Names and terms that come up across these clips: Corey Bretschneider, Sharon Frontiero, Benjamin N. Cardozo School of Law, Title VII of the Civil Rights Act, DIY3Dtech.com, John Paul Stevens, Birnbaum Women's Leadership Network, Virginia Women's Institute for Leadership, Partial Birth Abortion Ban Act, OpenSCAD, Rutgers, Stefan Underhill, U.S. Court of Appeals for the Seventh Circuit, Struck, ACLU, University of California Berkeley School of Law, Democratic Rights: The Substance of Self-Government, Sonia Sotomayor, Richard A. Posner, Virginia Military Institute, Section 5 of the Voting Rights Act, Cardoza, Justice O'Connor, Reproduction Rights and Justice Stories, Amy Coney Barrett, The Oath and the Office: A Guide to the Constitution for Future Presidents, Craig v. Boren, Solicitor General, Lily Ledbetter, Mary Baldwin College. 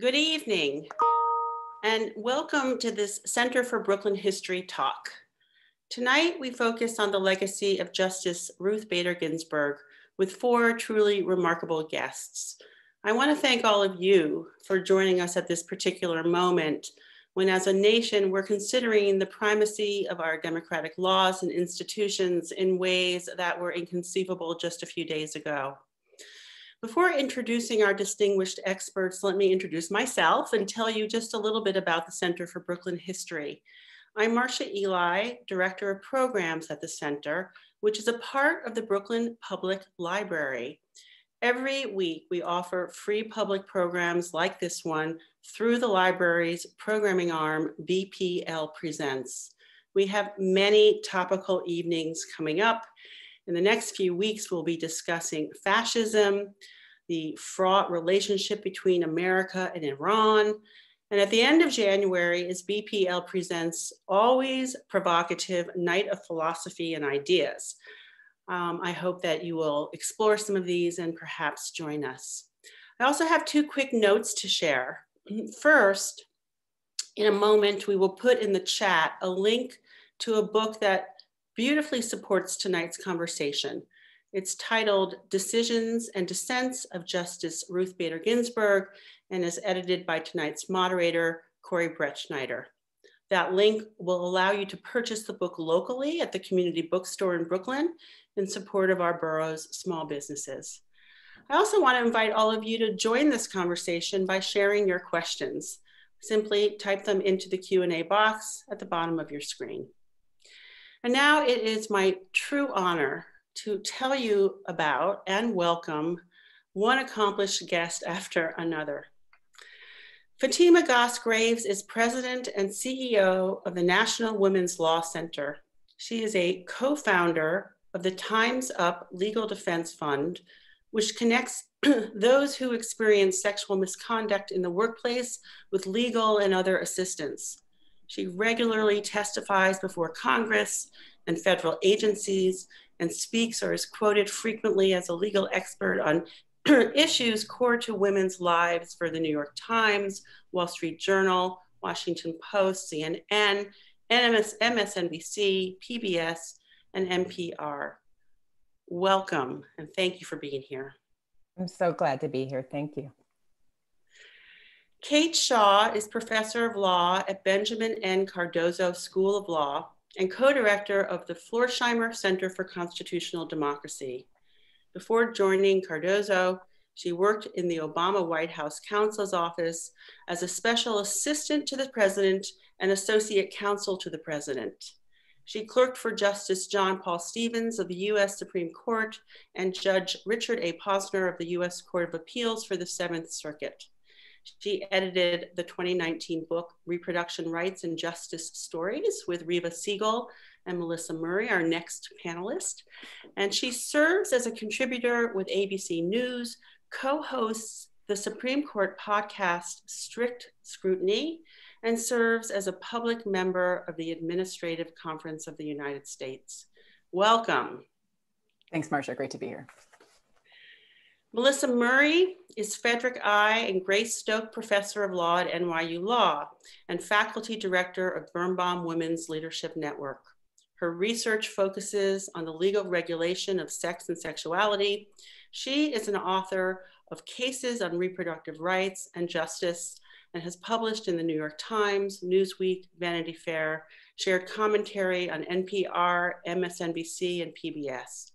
Good evening, and welcome to this Center for Brooklyn History talk. Tonight, we focus on the legacy of Justice Ruth Bader Ginsburg with four truly remarkable guests. I want to thank all of you for joining us at this particular moment when, as a nation, we're considering the primacy of our democratic laws and institutions in ways that were inconceivable just a few days ago. Before introducing our distinguished experts, let me introduce myself and tell you just a little bit about the Center for Brooklyn History. I'm Marsha Eli, Director of Programs at the Center, which is a part of the Brooklyn Public Library. Every week, we offer free public programs like this one through the library's programming arm, BPL Presents. We have many topical evenings coming up. In the next few weeks, we'll be discussing fascism, the fraught relationship between America and Iran. And at the end of January is BPL Presents' always provocative night of philosophy and ideas. I hope that you will explore some of these and perhaps join us. I also have two quick notes to share. First, in a moment, we will put in the chat a link to a book that beautifully supports tonight's conversation. It's titled Decisions and Dissents of Justice Ruth Bader Ginsburg and is edited by tonight's moderator, Corey Bretschneider. That link will allow you to purchase the book locally at the community bookstore in Brooklyn in support of our borough's small businesses. I also want to invite all of you to join this conversation by sharing your questions. Simply type them into the Q&A box at the bottom of your screen. And now it is my true honor to tell you about and welcome one accomplished guest after another. Fatima Goss Graves is president and CEO of the National Women's Law Center. She is a co-founder of the Times Up Legal Defense Fund, which connects those who experience sexual misconduct in the workplace with legal and other assistance. She regularly testifies before Congress and federal agencies and speaks or is quoted frequently as a legal expert on issues core to women's lives for the New York Times, Wall Street Journal, Washington Post, CNN, MSNBC, PBS, and NPR. Welcome, and thank you for being here. I'm so glad to be here. Thank you. Kate Shaw is professor of law at Benjamin N. Cardozo School of Law and co-director of the Florsheimer Center for Constitutional Democracy. Before joining Cardozo, she worked in the Obama White House Counsel's Office as a special assistant to the president and associate counsel to the president. She clerked for Justice John Paul Stevens of the U.S. Supreme Court and Judge Richard A. Posner of the U.S. Court of Appeals for the Seventh Circuit. She edited the 2019 book, Reproduction Rights and Justice Stories with Reva Siegel and Melissa Murray, our next panelist. And she serves as a contributor with ABC News, co-hosts the Supreme Court podcast, Strict Scrutiny, and serves as a public member of the Administrative Conference of the United States. Welcome. Thanks, Marsha, great to be here. Melissa Murray is Frederick I. and Grace Stoke Professor of Law at NYU Law and Faculty Director of Birnbaum Women's Leadership Network. Her research focuses on the legal regulation of sex and sexuality. She is an author of Cases on Reproductive Rights and Justice and has published in the New York Times, Newsweek, Vanity Fair, shared commentary on NPR, MSNBC, and PBS.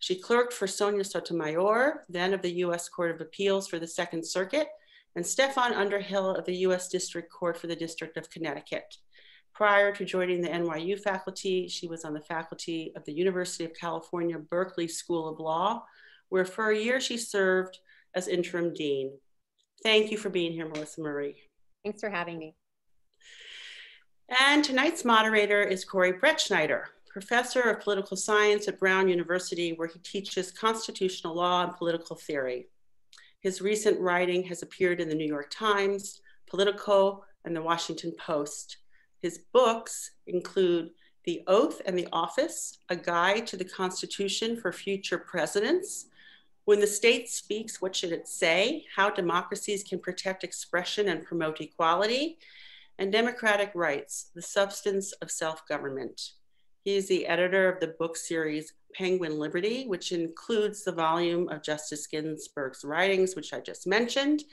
She clerked for Sonia Sotomayor, then of the U.S. Court of Appeals for the Second Circuit, and Stefan Underhill of the U.S. District Court for the District of Connecticut. Prior to joining the NYU faculty, she was on the faculty of the University of California, Berkeley School of Law, where for a year she served as interim dean. Thank you for being here, Melissa Murray. Thanks for having me. And tonight's moderator is Corey Bretschneider, professor of political science at Brown University, where he teaches constitutional law and political theory. His recent writing has appeared in the New York Times, Politico, and the Washington Post. His books include The Oath and the Office, A Guide to the Constitution for Future Presidents, When the state speaks, what should it say? How democracies can protect expression and promote equality and democratic rights, the substance of self-government. He is the editor of the book series, Penguin Liberty, which includes the volume of Justice Ginsburg's writings, which I just mentioned,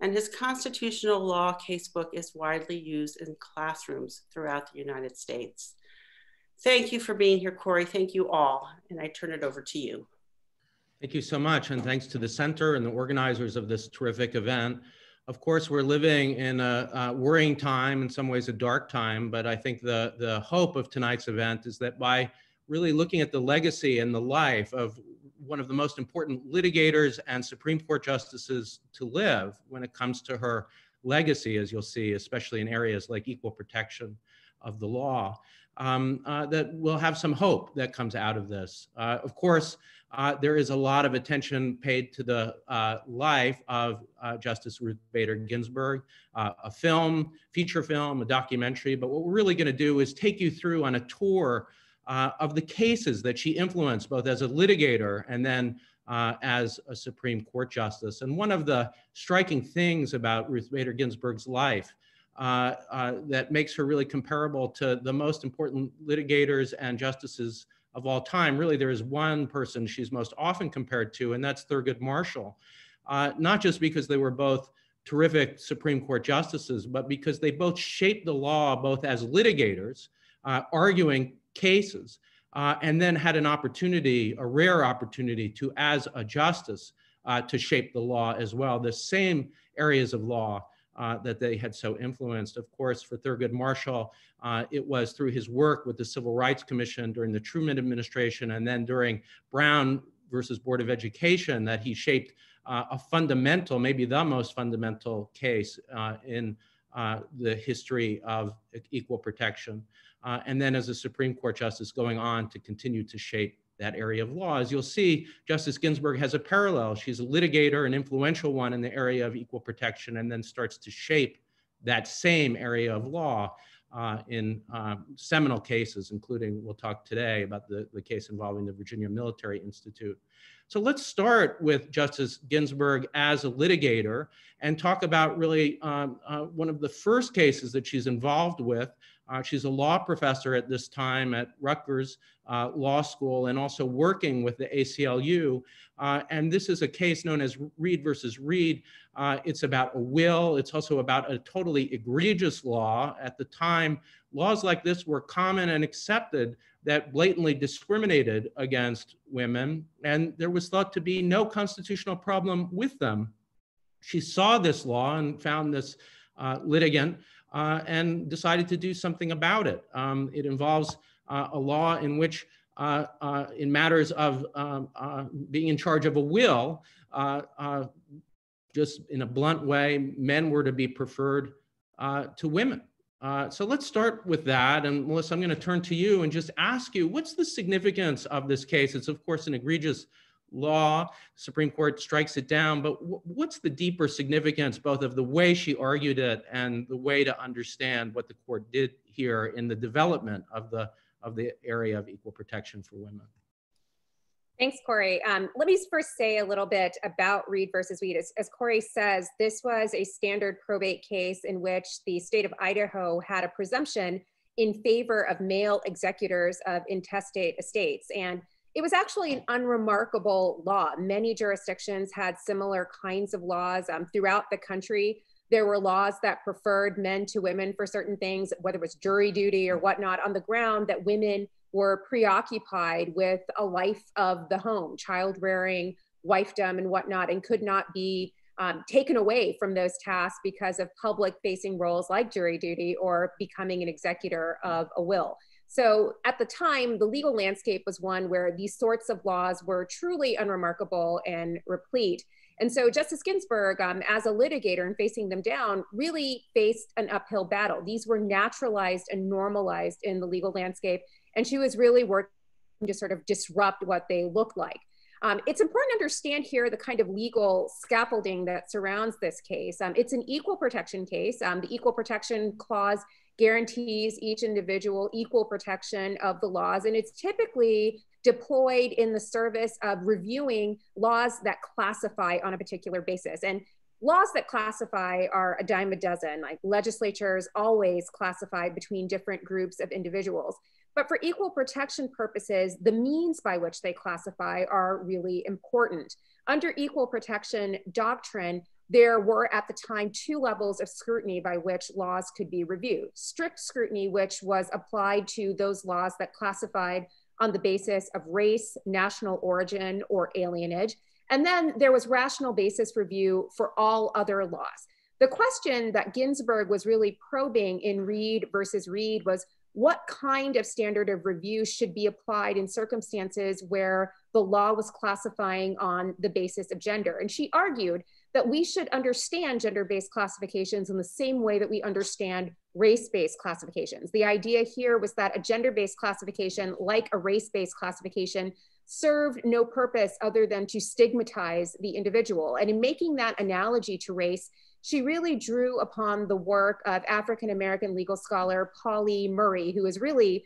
and his constitutional law casebook is widely used in classrooms throughout the United States. Thank you for being here, Corey. Thank you all, and I turn it over to you. Thank you so much, and thanks to the center and the organizers of this terrific event. Of course, we're living in a worrying time, in some ways a dark time, but I think the hope of tonight's event is that by really looking at the legacy and the life of one of the most important litigators and Supreme Court justices to live when it comes to her legacy, as you'll see, especially in areas like equal protection of the law, that we'll have some hope that comes out of this. Of course, there is a lot of attention paid to the life of Justice Ruth Bader Ginsburg, a film, feature film, a documentary, but what we're really gonna do is take you through on a tour of the cases that she influenced, both as a litigator and then as a Supreme Court justice. And one of the striking things about Ruth Bader Ginsburg's life that makes her really comparable to the most important litigators and justices of all time. Really, there is one person she's most often compared to, and that's Thurgood Marshall. Not just because they were both terrific Supreme Court justices, but because they both shaped the law, both as litigators, arguing cases, and then had an opportunity, a rare opportunity to, as a justice, to shape the law as well. The same areas of law that they had so influenced. Of course, for Thurgood Marshall, it was through his work with the Civil Rights Commission during the Truman administration and then during Brown versus Board of Education that he shaped a fundamental, maybe the most fundamental case in the history of equal protection. And then as a Supreme Court justice going on to continue to shape that area of law. As you'll see, Justice Ginsburg has a parallel. She's a litigator, an influential one in the area of equal protection, and then starts to shape that same area of law in seminal cases, including, we'll talk today about the case involving the Virginia Military Institute. So let's start with Justice Ginsburg as a litigator and talk about really one of the first cases that she's involved with. She's a law professor at this time at Rutgers Law School and also working with the ACLU. And this is a case known as Reed versus Reed. It's about a will. It's also about a totally egregious law. At the time, laws like this were common and accepted that blatantly discriminated against women. And there was thought to be no constitutional problem with them. She saw this law and found this litigant and decided to do something about it. It involves a law in which, in matters of being in charge of a will, just in a blunt way, men were to be preferred to women. So let's start with that. And Melissa, I'm going to turn to you and just ask you, what's the significance of this case? It's, of course, an egregious law. The Supreme Court strikes it down, but what's the deeper significance both of the way she argued it and the way to understand what the court did here in the development of the area of equal protection for women? Thanks, Corey. Let me first say a little bit about Reed versus Reed. As Corey says, this was a standard probate case in which the state of Idaho had a presumption in favor of male executors of intestate estates. And it was actually an unremarkable law. Many jurisdictions had similar kinds of laws throughout the country. There were laws that preferred men to women for certain things, whether it was jury duty or whatnot, on the ground that women were preoccupied with a life of the home, child rearing, wifedom and whatnot, and could not be taken away from those tasks because of public facing roles like jury duty or becoming an executor of a will. So at the time, the legal landscape was one where these sorts of laws were truly unremarkable and replete. And so Justice Ginsburg, as a litigator and facing them down, really faced an uphill battle. These were naturalized and normalized in the legal landscape, and she was really working to sort of disrupt what they looked like. It's important to understand here the kind of legal scaffolding that surrounds this case. It's an equal protection case. The Equal Protection Clause guarantees each individual equal protection of the laws. And it's typically deployed in the service of reviewing laws that classify on a particular basis. And laws that classify are a dime a dozen, like legislatures always classify between different groups of individuals. But for equal protection purposes, the means by which they classify are really important. Under equal protection doctrine, there were at the time two levels of scrutiny by which laws could be reviewed. Strict scrutiny, which was applied to those laws that classified on the basis of race, national origin, or alienage. And then there was rational basis review for all other laws. The question that Ginsburg was really probing in Reed versus Reed was, what kind of standard of review should be applied in circumstances where the law was classifying on the basis of gender? And she argued that we should understand gender-based classifications in the same way that we understand race-based classifications. The idea here was that a gender-based classification, like a race-based classification, served no purpose other than to stigmatize the individual. And in making that analogy to race, she really drew upon the work of African-American legal scholar Pauli Murray, who has really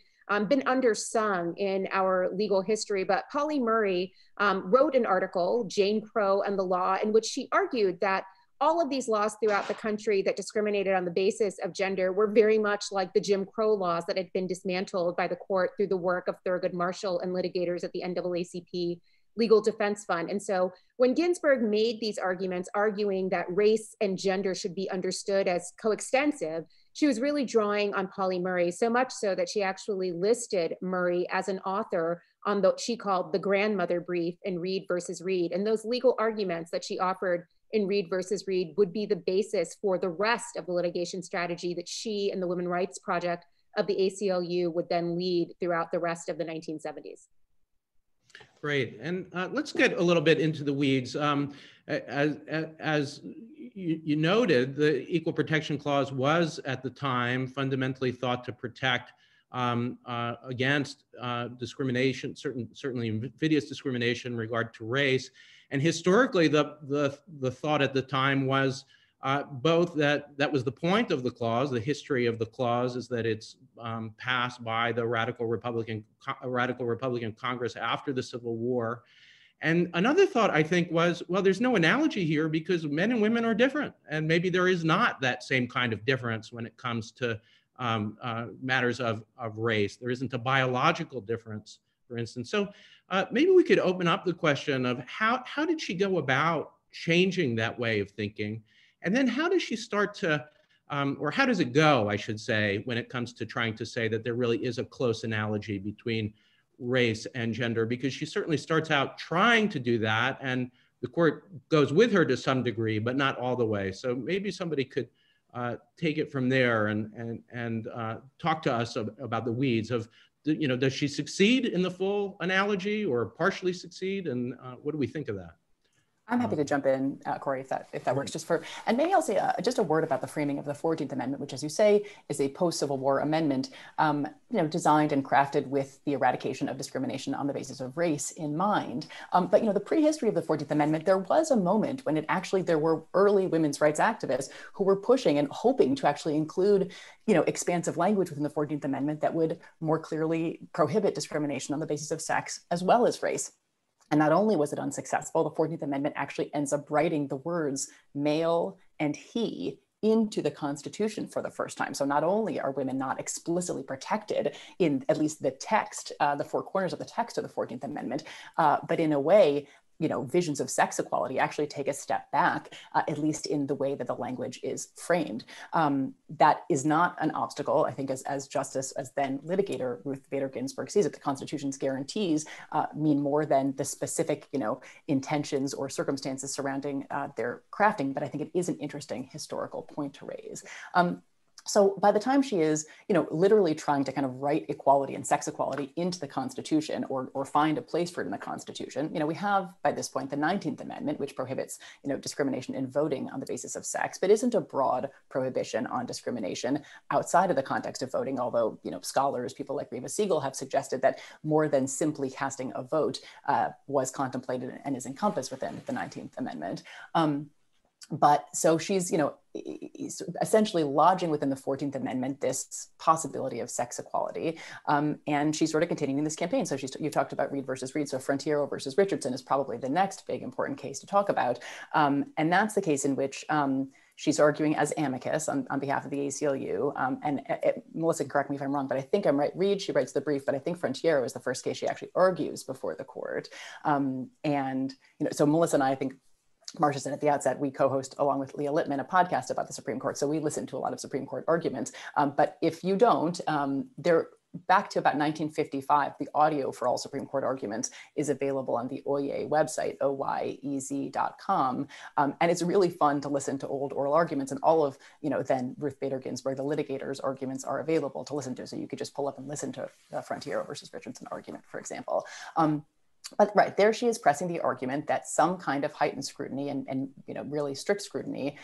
been undersung in our legal history. But Pauli Murray wrote an article, Jane Crow and the Law, in which she argued that all of these laws throughout the country that discriminated on the basis of gender were very much like the Jim Crow laws that had been dismantled by the court through the work of Thurgood Marshall and litigators at the NAACP Legal Defense Fund. And so when Ginsburg made these arguments, arguing that race and gender should be understood as coextensive, she was really drawing on Pauli Murray, so much so that she actually listed Murray as an author on what she called the grandmother brief in Reed versus Reed. And those legal arguments that she offered in Reed versus Reed would be the basis for the rest of the litigation strategy that she and the Women's Rights Project of the ACLU would then lead throughout the rest of the 1970s. Great, and let's get a little bit into the weeds. As you noted, the Equal Protection Clause was at the time fundamentally thought to protect against discrimination, certainly invidious discrimination in regard to race. And historically, the thought at the time was both that was the point of the clause. The history of the clause is that it's passed by the radical Republican Congress after the Civil War. And another thought, I think, was, well, there's no analogy here because men and women are different. And maybe there is not that same kind of difference when it comes to matters of race. There isn't a biological difference, for instance. So maybe we could open up the question of how did she go about changing that way of thinking? And then how does she start to, or how does it go, I should say, when it comes to trying to say that there really is a close analogy between race and gender? Because she certainly starts out trying to do that, and the court goes with her to some degree, but not all the way. So maybe somebody could take it from there and talk to us about the weeds of, you know, does she succeed in the full analogy or partially succeed? And what do we think of that? I'm happy to jump in, Corey, if that works. And maybe I'll say just a word about the framing of the 14th Amendment, which, as you say, is a post-Civil War amendment, designed and crafted with the eradication of discrimination on the basis of race in mind. But the prehistory of the 14th Amendment, there was a moment when there were early women's rights activists who were pushing and hoping to actually include, expansive language within the 14th Amendment that would more clearly prohibit discrimination on the basis of sex as well as race. And not only was it unsuccessful, the 14th Amendment actually ends up writing the words male and he into the Constitution for the first time. So not only are women not explicitly protected in at least the text, the four corners of the text of the 14th Amendment, but in a way, visions of sex equality actually take a step back, at least in the way that the language is framed. That is not an obstacle, I think, as then litigator Ruth Bader Ginsburg sees it. The Constitution's guarantees mean more than the specific, intentions or circumstances surrounding their crafting. But I think it is an interesting historical point to raise. So by the time she is, literally trying to kind of write equality and sex equality into the Constitution or find a place for it in the Constitution, we have by this point the 19th Amendment, which prohibits, discrimination in voting on the basis of sex, but isn't a broad prohibition on discrimination outside of the context of voting, although, scholars, people like Reva Siegel have suggested that more than simply casting a vote was contemplated and is encompassed within the 19th Amendment. But so she's, you know, essentially lodging within the 14th Amendment this possibility of sex equality, and she's sort of continuing this campaign. So you talked about Reed versus Reed, so Frontiero versus Richardson is probably the next big important case to talk about, and that's the case in which she's arguing as amicus on behalf of the ACLU, and Melissa can correct me if I'm wrong, but I think I'm right. Reed, she writes the brief, but I think Frontiero is the first case she actually argues before the court, and you know, so Melissa and I think. Marcia said at the outset, we co-host along with Leah Littman a podcast about the Supreme Court. So we listen to a lot of Supreme Court arguments. But if you don't, they're back to about 1955. The audio for all Supreme Court arguments is available on the OYEZ website, oyez.com. And it's really fun to listen to old oral arguments, and all of, you know, then Ruth Bader Ginsburg, the litigator's arguments are available to listen to. So you could just pull up and listen to the Frontiero versus Richardson argument, for example. But right there, she is pressing the argument that some kind of heightened scrutiny and you know, really strict scrutiny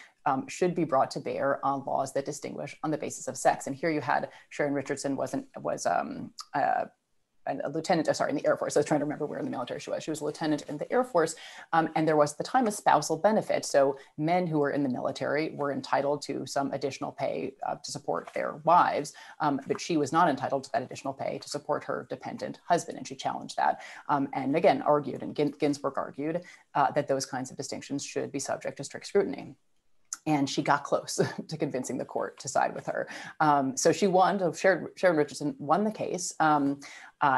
should be brought to bear on laws that distinguish on the basis of sex. And here you had Sharon Richardson was a lieutenant, sorry, in the Air Force. I was trying to remember where in the military she was. She was a lieutenant in the Air Force, and there was at the time a spousal benefit. So men who were in the military were entitled to some additional pay to support their wives, but she was not entitled to that additional pay to support her dependent husband, and she challenged that. And again, argued, and Ginsburg argued that those kinds of distinctions should be subject to strict scrutiny. And she got close to convincing the court to side with her. So she won, Sharon Richardson won the case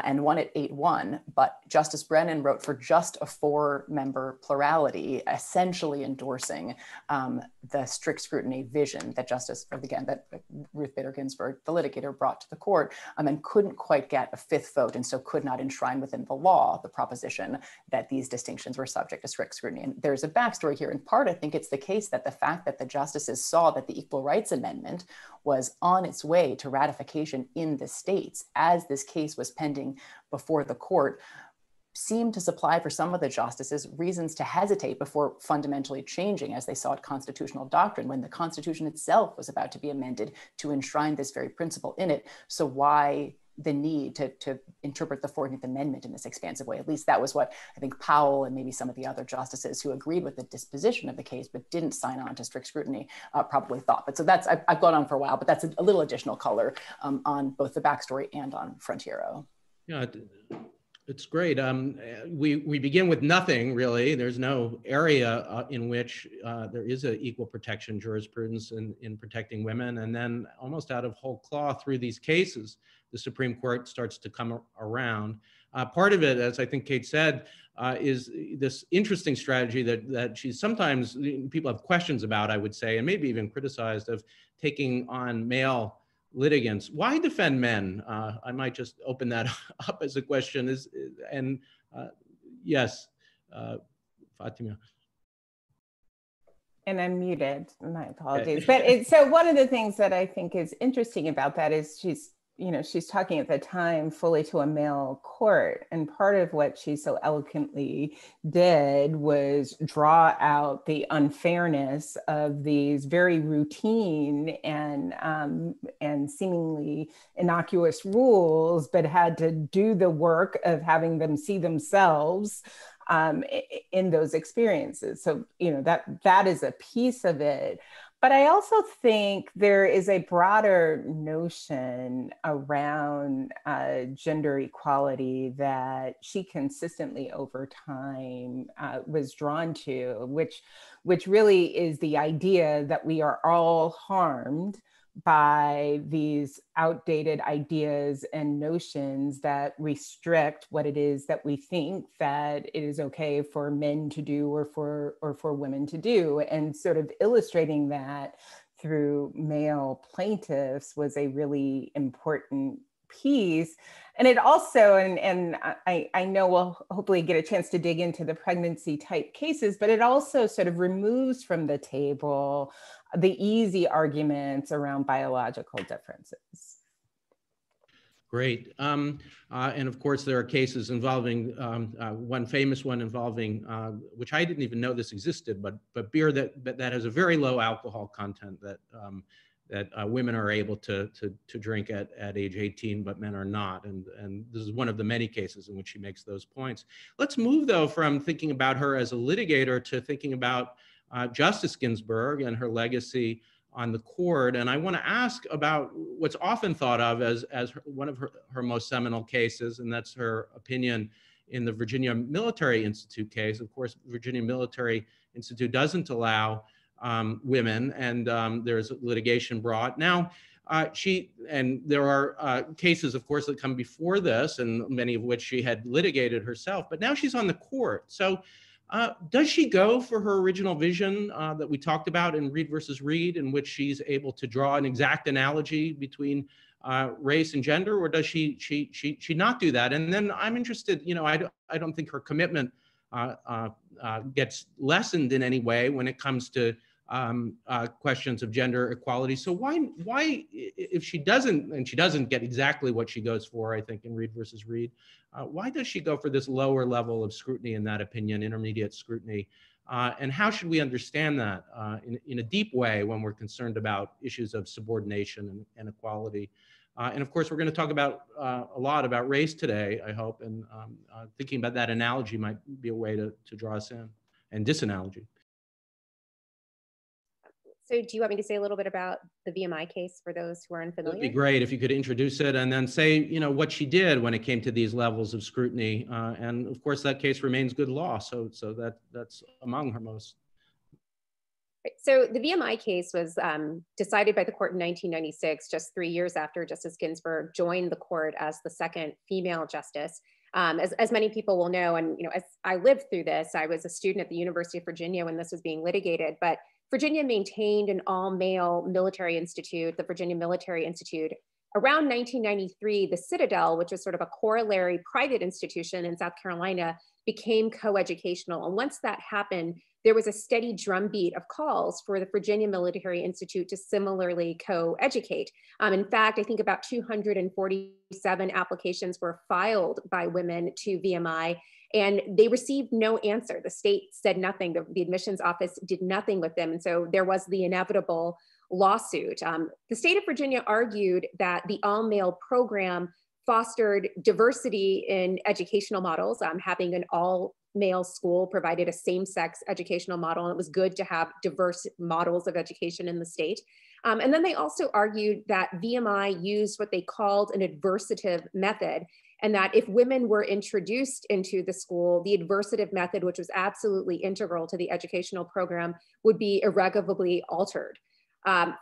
and won it 8-1, but Justice Brennan wrote for just a 4-member plurality, essentially endorsing the strict scrutiny vision that that Ruth Bader Ginsburg, the litigator, brought to the court, and couldn't quite get a 5th vote, and so could not enshrine within the law the proposition that these distinctions were subject to strict scrutiny. And there's a backstory here. In part, I think it's the case that the fact that the justices saw that the Equal Rights Amendment was on its way to ratification in the states as this case was pending before the court seemed to supply for some of the justices reasons to hesitate before fundamentally changing, as they sought constitutional doctrine, when the Constitution itself was about to be amended to enshrine this very principle in it. So why the need to interpret the 14th Amendment in this expansive way? At least that was what I think Powell and maybe some of the other justices who agreed with the disposition of the case but didn't sign on to strict scrutiny probably thought. But so that's, I've gone on for a while, but that's a little additional color on both the backstory and on Frontiero. Yeah, it's great. We begin with nothing, really. There's no area in which there is an equal protection jurisprudence in protecting women. And then almost out of whole cloth through these cases, the Supreme Court starts to come around. Part of it, as I think Kate said, is this interesting strategy that she's sometimes, people have questions about, I would say, and maybe even criticized, of taking on male litigants. Why defend men? I might just open that up as a question. Yes, Fatima. And I'm muted. My apologies. But so one of the things that I think is interesting about that is she's talking at the time fully to a male court, and part of what she so eloquently did was draw out the unfairness of these very routine and seemingly innocuous rules, but had to do the work of having them see themselves in those experiences. So that is a piece of it. But I also think there is a broader notion around gender equality that she consistently over time was drawn to, which really is the idea that we are all harmed by these outdated ideas and notions that restrict what it is that we think that it is okay for men to do or for women to do. And sort of illustrating that through male plaintiffs was a really important piece. And it also, and I know we'll hopefully get a chance to dig into the pregnancy type cases, but it also sort of removes from the table the easy arguments around biological differences. Great. And of course, there are cases involving, one famous one involving, which I didn't even know this existed, but beer that has a very low alcohol content that women are able to drink at age 18, but men are not. And this is one of the many cases in which she makes those points. Let's move, though, from thinking about her as a litigator to thinking about Justice Ginsburg and her legacy on the court. And I want to ask about what's often thought of as one of her most seminal cases, and that's her opinion in the Virginia Military Institute case. Of course, Virginia Military Institute doesn't allow women, and there's litigation brought. Now, there are cases, of course, that come before this, and many of which she had litigated herself, but now she's on the court. So does she go for her original vision that we talked about in Reed versus Reed, in which she's able to draw an exact analogy between race and gender, or does she not do that? And then I'm interested, you know, I don't think her commitment gets lessened in any way when it comes to questions of gender equality. So why, if she doesn't, and she doesn't get exactly what she goes for, I think, in Reed versus Reed, why does she go for this lower level of scrutiny in that opinion, intermediate scrutiny? And how should we understand that in a deep way when we're concerned about issues of subordination and equality? And of course, we're going to talk about a lot about race today, I hope, and thinking about that analogy might be a way to draw us in, and disanalogy. So do you want me to say a little bit about the VMI case for those who are unfamiliar? It would be great if you could introduce it and then say, you know, what she did when it came to these levels of scrutiny. And of course, that case remains good law. So that's among her most. So the VMI case was decided by the court in 1996, just 3 years after Justice Ginsburg joined the court as the second female justice. As many people will know, and you know, as I lived through this, I was a student at the University of Virginia when this was being litigated, but Virginia maintained an all-male military institute, the Virginia Military Institute. Around 1993, the Citadel, which was sort of a corollary private institution in South Carolina, became coeducational. And once that happened, there was a steady drumbeat of calls for the Virginia Military Institute to similarly co-educate. In fact, I think about 247 applications were filed by women to VMI, and they received no answer. The state said nothing. The admissions office did nothing with them. And so there was the inevitable lawsuit. The state of Virginia argued that the all-male program fostered diversity in educational models. Having an all-male school provided a same-sex educational model, and it was good to have diverse models of education in the state. And then they also argued that VMI used what they called an adversative method, and that if women were introduced into the school, the adversative method, which was absolutely integral to the educational program, would be irrevocably altered.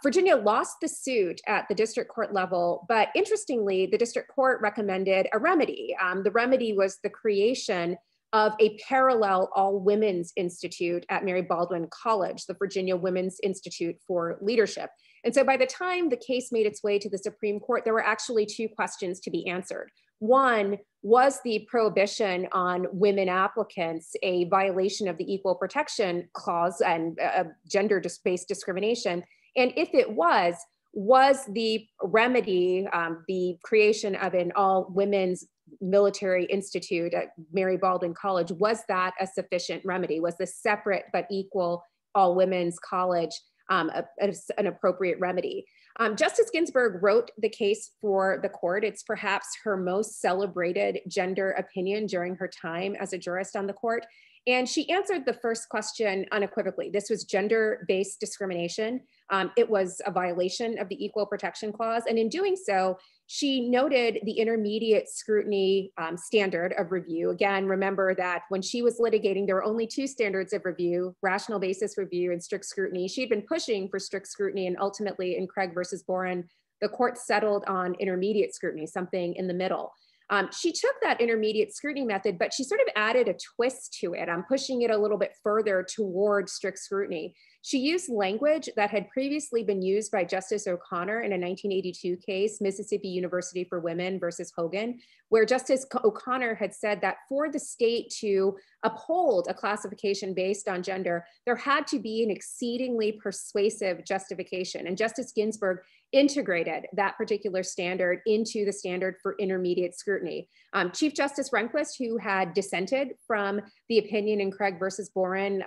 Virginia lost the suit at the district court level, but interestingly, the district court recommended a remedy. The remedy was the creation of a parallel all-women's institute at Mary Baldwin College, the Virginia Women's Institute for Leadership. And so by the time the case made its way to the Supreme Court, there were actually two questions to be answered. One, was the prohibition on women applicants a violation of the Equal Protection Clause and gender-based discrimination? And if it was the remedy, the creation of an all-women's military institute at Mary Baldwin College, was that a sufficient remedy? Was the separate but equal all-women's college an appropriate remedy? Justice Ginsburg wrote the case for the court. It's perhaps her most celebrated gender opinion during her time as a jurist on the court. And she answered the first question unequivocally. This was gender-based discrimination. It was a violation of the Equal Protection Clause. And in doing so, she noted the intermediate scrutiny standard of review. Again, remember that when she was litigating, there were only two standards of review, rational basis review and strict scrutiny. She'd been pushing for strict scrutiny, and ultimately in Craig versus Boren, the court settled on intermediate scrutiny, something in the middle. She took that intermediate scrutiny method, but she sort of added a twist to it. I'm pushing it a little bit further toward strict scrutiny. She used language that had previously been used by Justice O'Connor in a 1982 case, Mississippi University for Women versus Hogan, where Justice O'Connor had said that for the state to uphold a classification based on gender, there had to be an exceedingly persuasive justification. And Justice Ginsburg integrated that particular standard into the standard for intermediate scrutiny. Chief Justice Rehnquist, who had dissented from the opinion in Craig versus Boren,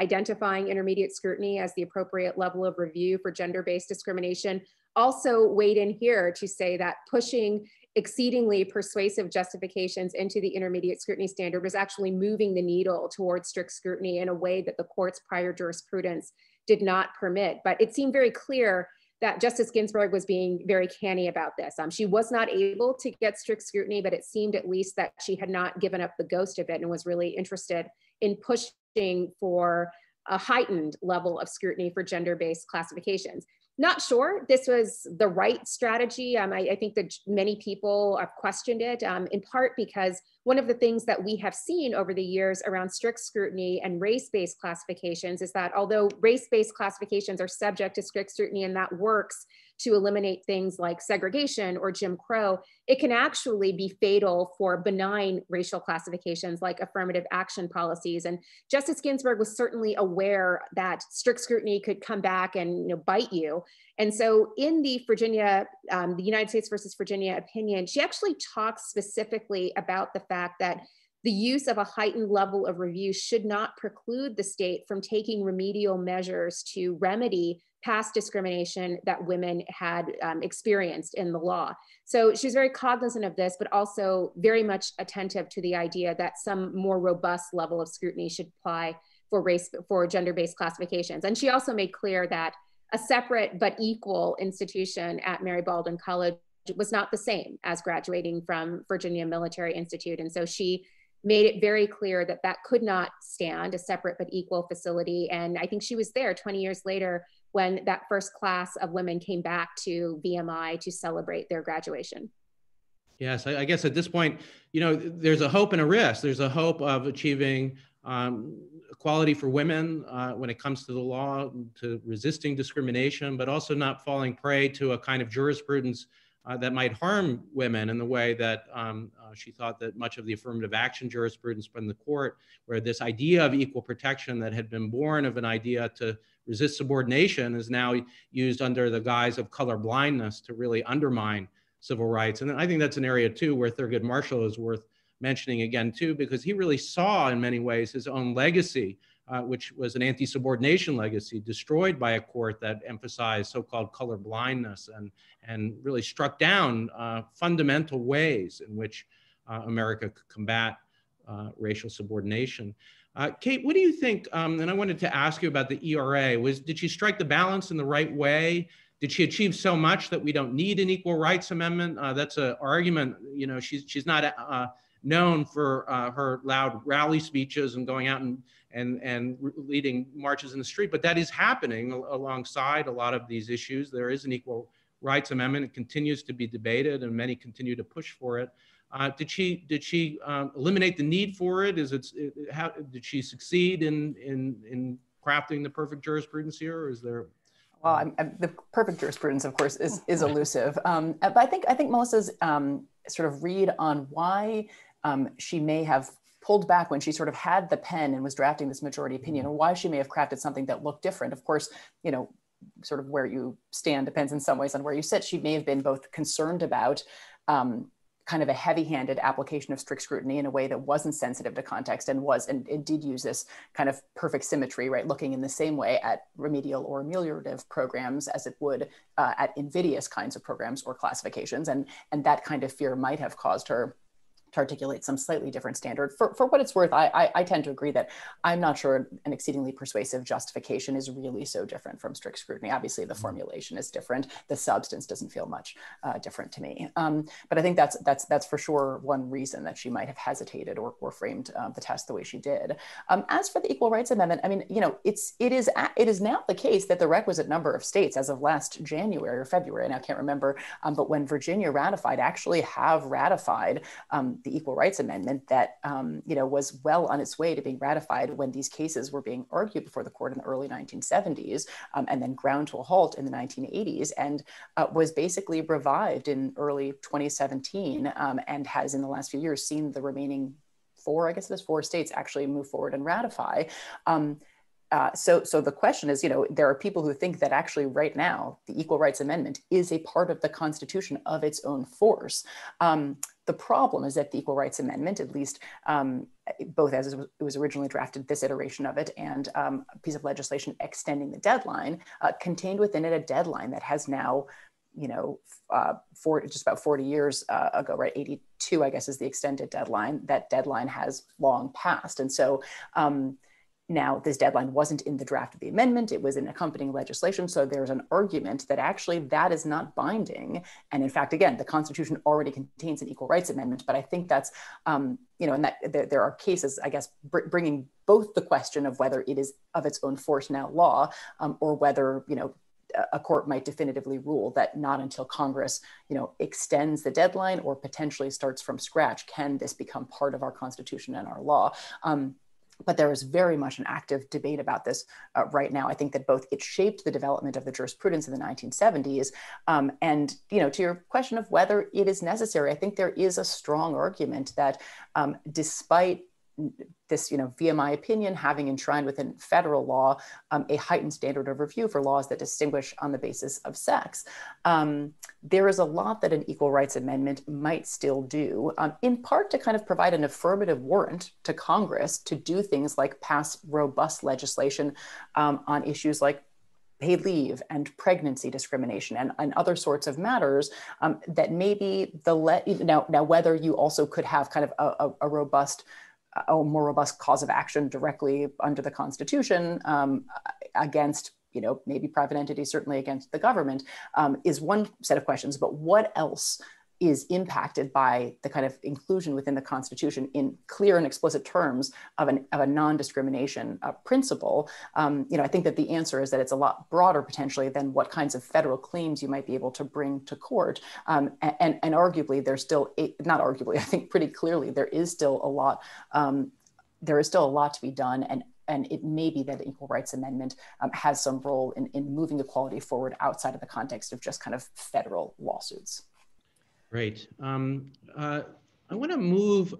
identifying intermediate scrutiny as the appropriate level of review for gender-based discrimination, also weighed in here to say that pushing exceedingly persuasive justifications into the intermediate scrutiny standard was actually moving the needle towards strict scrutiny in a way that the court's prior jurisprudence did not permit. But it seemed very clear that Justice Ginsburg was being very canny about this. She was not able to get strict scrutiny, but it seemed at least that she had not given up the ghost of it and was really interested in pushing for a heightened level of scrutiny for gender-based classifications. Not sure this was the right strategy. I think that many people have questioned it, in part because one of the things that we have seen over the years around strict scrutiny and race-based classifications is that although race-based classifications are subject to strict scrutiny and that works to eliminate things like segregation or Jim Crow, it can actually be fatal for benign racial classifications like affirmative action policies. And Justice Ginsburg was certainly aware that strict scrutiny could come back and bite you. And so in the Virginia, the United States versus Virginia opinion, she actually talks specifically about the fact that the use of a heightened level of review should not preclude the state from taking remedial measures to remedy past discrimination that women had experienced in the law. So she's very cognizant of this, but also very much attentive to the idea that some more robust level of scrutiny should apply for gender-based classifications. And she also made clear that a separate but equal institution at Mary Baldwin College was not the same as graduating from Virginia Military Institute. And so she made it very clear that that could not stand, a separate but equal facility. And I think she was there 20 years later when that first class of women came back to VMI to celebrate their graduation. Yes, I guess at this point, there's a hope and a risk. There's a hope of achieving equality for women when it comes to the law, to resisting discrimination, but also not falling prey to a kind of jurisprudence that might harm women in the way that she thought that much of the affirmative action jurisprudence from the court, where this idea of equal protection that had been born of an idea to resist subordination is now used under the guise of colorblindness to really undermine civil rights. And I think that's an area too where Thurgood Marshall is worth mentioning again too, because he really saw in many ways his own legacy, which was an anti-subordination legacy destroyed by a court that emphasized so-called colorblindness and really struck down fundamental ways in which America could combat racial subordination. Kate, what do you think, and I wanted to ask you about the ERA, did she strike the balance in the right way? Did she achieve so much that we don't need an equal rights amendment? That's an argument, she's not known for her loud rally speeches and going out and leading marches in the street, but that is happening alongside a lot of these issues. There is an equal rights amendment. It continues to be debated and many continue to push for it. Did she eliminate the need for it? Did she succeed in crafting the perfect jurisprudence here, or is there? Well, the perfect jurisprudence, of course, is elusive. But I think Melissa's sort of read on why she may have pulled back when she sort of had the pen and was drafting this majority opinion, or why she may have crafted something that looked different. Of course, sort of where you stand depends in some ways on where you sit. She may have been both concerned about kind of a heavy-handed application of strict scrutiny in a way that wasn't sensitive to context and did use this kind of perfect symmetry, right? Looking in the same way at remedial or ameliorative programs as it would at invidious kinds of programs or classifications. And that kind of fear might have caused her to articulate some slightly different standard. For what it's worth, I tend to agree that I'm not sure an exceedingly persuasive justification is really so different from strict scrutiny. Obviously, the formulation is different. The substance doesn't feel much different to me. But I think that's for sure one reason that she might have hesitated or framed the test the way she did. As for the Equal Rights Amendment, it is now the case that the requisite number of states, as of last January or February, and I can't remember, but when Virginia ratified, actually have ratified the Equal Rights Amendment that was well on its way to being ratified when these cases were being argued before the court in the early 1970s and then ground to a halt in the 1980s and was basically revived in early 2017 and has in the last few years seen the remaining four states actually move forward and ratify. So the question is, there are people who think that actually right now, the Equal Rights Amendment is a part of the Constitution of its own force. The problem is that the Equal Rights Amendment, at least both as it was originally drafted, this iteration of it, and a piece of legislation extending the deadline, contained within it a deadline that has now just about 40 years ago, right? 82, I guess, is the extended deadline. That deadline has long passed. And so now this deadline wasn't in the draft of the amendment, it was in accompanying legislation. So there's an argument that actually that is not binding. And in fact, again, the Constitution already contains an equal rights amendment, but I think that's, and that there are cases, I guess, bringing both the question of whether it is of its own force now law, or whether, a court might definitively rule that not until Congress, extends the deadline or potentially starts from scratch can this become part of our Constitution and our law. But there is very much an active debate about this right now. I think that both it shaped the development of the jurisprudence in the 1970s, and to your question of whether it is necessary, I think there is a strong argument that despite this, via my opinion, having enshrined within federal law a heightened standard of review for laws that distinguish on the basis of sex, there is a lot that an equal rights amendment might still do, in part to kind of provide an affirmative warrant to Congress to do things like pass robust legislation on issues like paid leave and pregnancy discrimination and other sorts of matters that maybe the now whether you also could have kind of a robust, a more robust cause of action directly under the Constitution against, maybe private entities, certainly against the government, is one set of questions. But what else is impacted by the kind of inclusion within the Constitution in clear and explicit terms of a non-discrimination principle? I think that the answer is that it's a lot broader potentially than what kinds of federal claims you might be able to bring to court. And arguably there's still, not arguably, I think pretty clearly there is still a lot, to be done. And it may be that the Equal Rights Amendment has some role in moving equality forward outside of the context of just kind of federal lawsuits. Great. I want to move,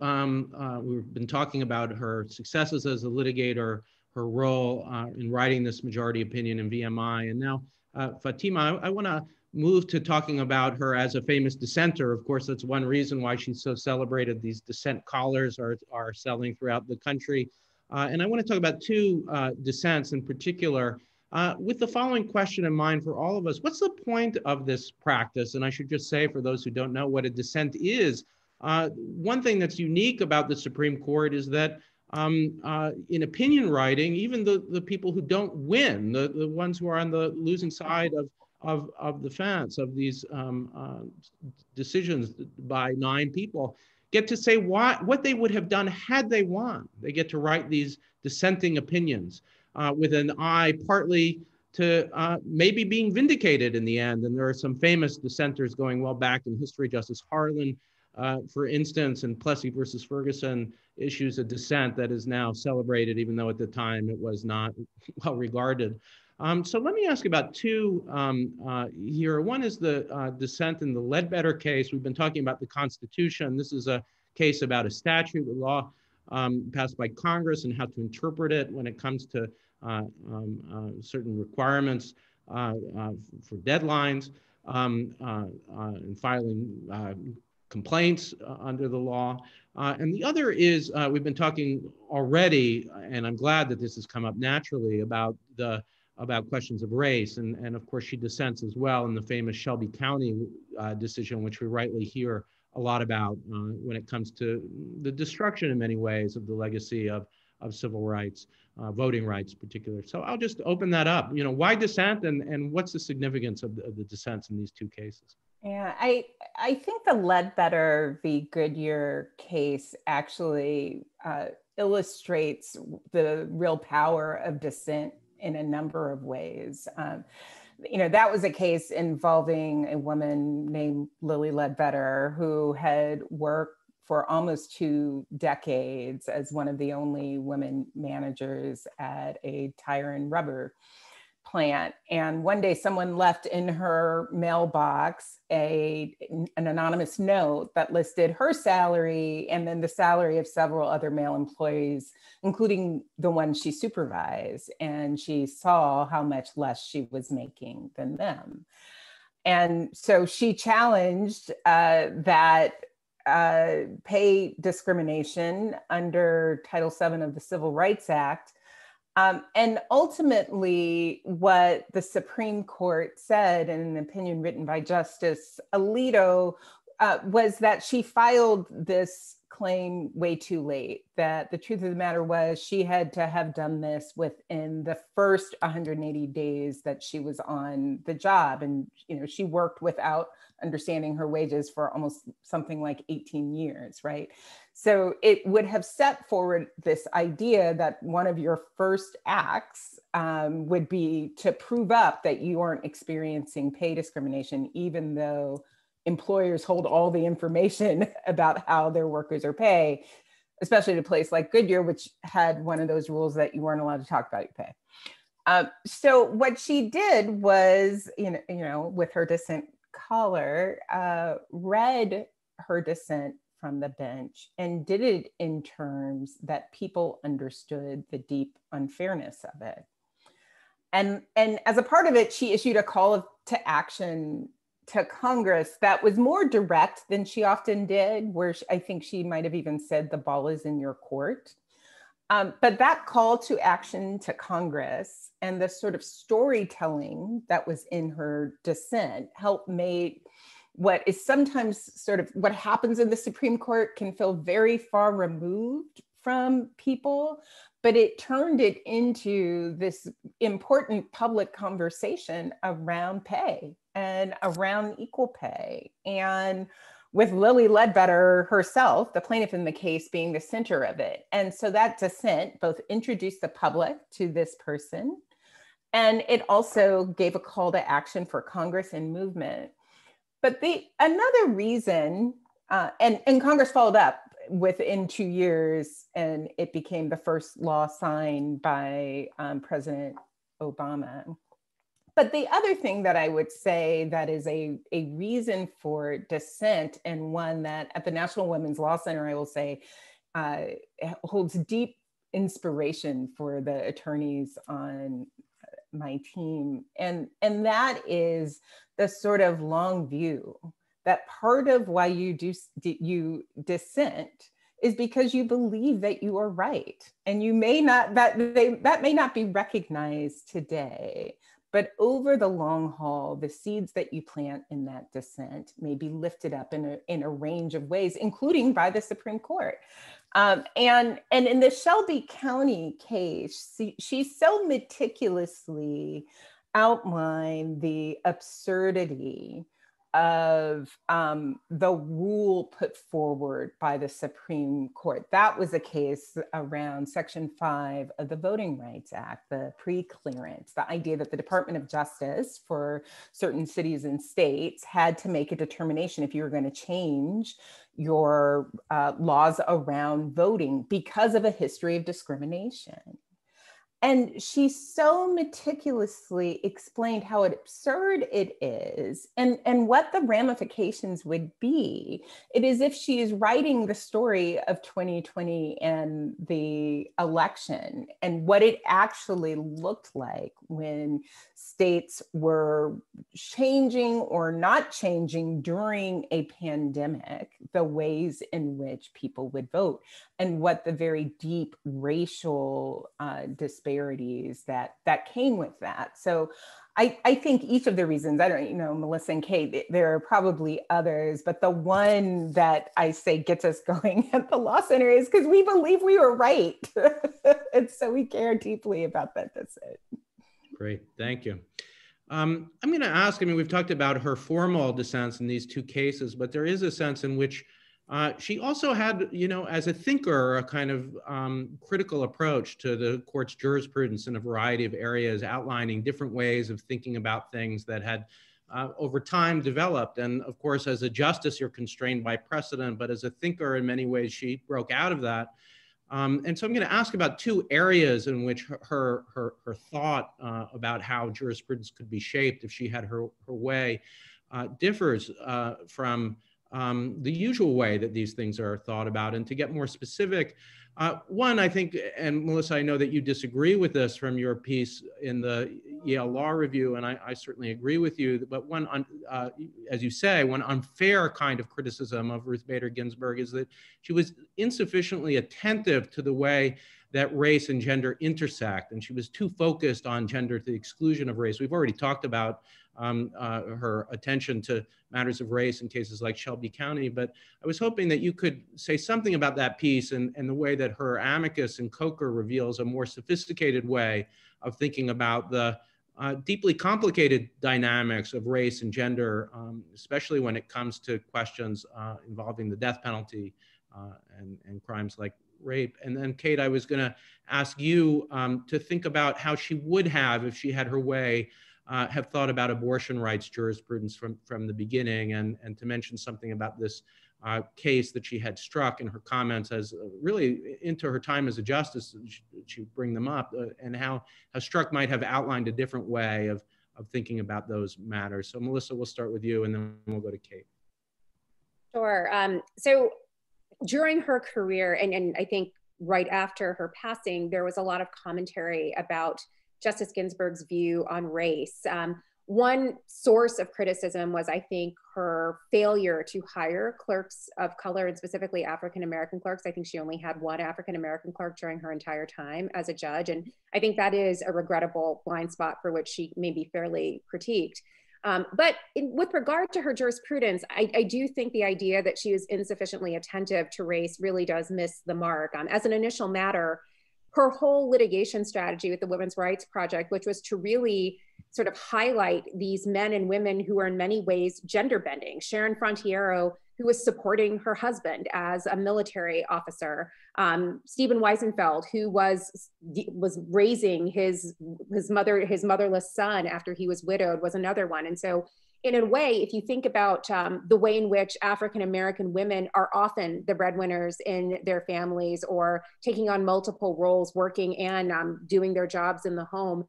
we've been talking about her successes as a litigator, her role in writing this majority opinion in VMI, and now Fatima, I want to move to talking about her as a famous dissenter. Of course, that's one reason why she's so celebrated. These dissent collars are selling throughout the country. And I want to talk about two dissents in particular, with the following question in mind for all of us. What's the point of this practice? And I should just say, for those who don't know what a dissent is, one thing that's unique about the Supreme Court is that in opinion writing, even the people who don't win, the ones who are on the losing side of the fence, of these decisions by 9 people, get to say what they would have done had they won. They get to write these dissenting opinions, with an eye partly to maybe being vindicated in the end. And there are some famous dissenters going well back in history. Justice Harlan, for instance, in Plessy versus Ferguson, issues a dissent that is now celebrated, even though at the time it was not well regarded. So let me ask about two here. One is the dissent in the Ledbetter case. We've been talking about the Constitution. This is a case about a statute with law passed by Congress and how to interpret it when it comes to certain requirements for deadlines and filing complaints under the law. And the other is, we've been talking already, and I'm glad that this has come up naturally, about questions of race. And of course, she dissents as well in the famous Shelby County decision, which we rightly hear a lot about when it comes to the destruction in many ways of the legacy of civil rights, voting rights in particular. So I'll just open that up. Why dissent and what's the significance of the dissents in these two cases? Yeah, I think the Ledbetter v. Goodyear case actually illustrates the real power of dissent in a number of ways. That was a case involving a woman named Lily Ledbetter, who had worked for almost 2 decades as one of the only women managers at a tire and rubber plant. And one day someone left in her mailbox an anonymous note that listed her salary and then the salary of several other male employees, including the one she supervised. And she saw how much less she was making than them. And so she challenged that pay discrimination under Title VII of the Civil Rights Act, And ultimately, what the Supreme Court said in an opinion written by Justice Alito was that she filed this claim way too late, that the truth of the matter was she had to have done this within the first 180 days that she was on the job. And you know, she worked without understanding her wages for almost something like 18 years, right? So it would have set forward this idea that one of your first acts would be to prove up that you aren't experiencing pay discrimination, even though employers hold all the information about how their workers are paid, especially at a place like Goodyear, which had one of those rules that you weren't allowed to talk about your pay. So what she did was, you know, with her dissent collar, read her dissent from the bench and did it in terms that people understood the deep unfairness of it. And as a part of it, she issued a call to action to Congress that was more direct than she often did, where I think she might have even said the ball is in your court. But that call to action to Congress and the sort of storytelling that was in her dissent helped make what is sometimes sort of what happens in the Supreme Court can feel very far removed from people, but it turned it into this important public conversation around pay and around equal pay, and with Lily Ledbetter herself, the plaintiff in the case, being the center of it. And so that dissent both introduced the public to this person, and it also gave a call to action for Congress and movement. But another reason, and Congress followed up within 2 years, and it became the first law signed by President Obama. But the other thing that I would say that is a reason for dissent, and one that at the National Women's Law Center, I will say, holds deep inspiration for the attorneys on my team. And that is the sort of long view, that part of why you dissent is because you believe that you are right. And you may not, that may not be recognized today, but over the long haul, the seeds that you plant in that dissent may be lifted up in a range of ways, including by the Supreme Court. And in the Shelby County case, she so meticulously outlined the absurdity of the rule put forward by the Supreme Court. That was a case around Section 5 of the Voting Rights Act, the preclearance, the idea that the Department of Justice for certain cities and states had to make a determination if you were going to change your laws around voting because of a history of discrimination. And she so meticulously explained how absurd it is and what the ramifications would be. It is if she is writing the story of 2020 and the election and what it actually looked like when states were changing or not changing during a pandemic, the ways in which people would vote, and what the very deep racial disparities that came with that. So I think each of the reasons, I don't, you know, Melissa and Kate, there are probably others, but the one that I say gets us going at the Law Center is because we believe we were right. And so we care deeply about that. That's it. Great, thank you. I'm gonna ask, I mean, we've talked about her formal dissents in these two cases, but there is a sense in which she also had, you know, as a thinker, a kind of critical approach to the court's jurisprudence in a variety of areas, outlining different ways of thinking about things that had over time developed. And of course, as a justice, you're constrained by precedent, but as a thinker, in many ways, she broke out of that. And so I'm going to ask about two areas in which her thought about how jurisprudence could be shaped if she had her way differs from the usual way that these things are thought about. And to get more specific, one, I think, and Melissa, I know that you disagree with this from your piece in the Yale Law Review, and I certainly agree with you, but as you say, one unfair kind of criticism of Ruth Bader Ginsburg is that she was insufficiently attentive to the way that race and gender intersect, and she was too focused on gender to the exclusion of race. We've already talked about her attention to matters of race in cases like Shelby County, but I was hoping that you could say something about that piece and the way that her amicus in Coker reveals a more sophisticated way of thinking about the deeply complicated dynamics of race and gender, especially when it comes to questions involving the death penalty and crimes like rape. And then Kate, I was gonna ask you to think about how she would have, if she had her way, have thought about abortion rights jurisprudence from the beginning, and to mention something about this case that she had struck in her comments as really into her time as a justice, she would bring them up, and how Struck might have outlined a different way of thinking about those matters. So Melissa, we'll start with you and then we'll go to Kate. Sure, so during her career, and I think right after her passing, there was a lot of commentary about Justice Ginsburg's view on race. One source of criticism was, I think, her failure to hire clerks of color, and specifically African-American clerks. I think she only had one African-American clerk during her entire time as a judge. And I think that is a regrettable blind spot for which she may be fairly critiqued. But with regard to her jurisprudence, I do think the idea that she was insufficiently attentive to race really does miss the mark. As an initial matter, her whole litigation strategy with the Women's Rights Project, which was to really sort of highlight these men and women who are in many ways gender bending. Sharon Frontiero, who was supporting her husband as a military officer, Stephen Weisenfeld, who was raising his motherless son after he was widowed, was another one. And so, in a way, if you think about the way in which African American women are often the breadwinners in their families or taking on multiple roles, working and doing their jobs in the home,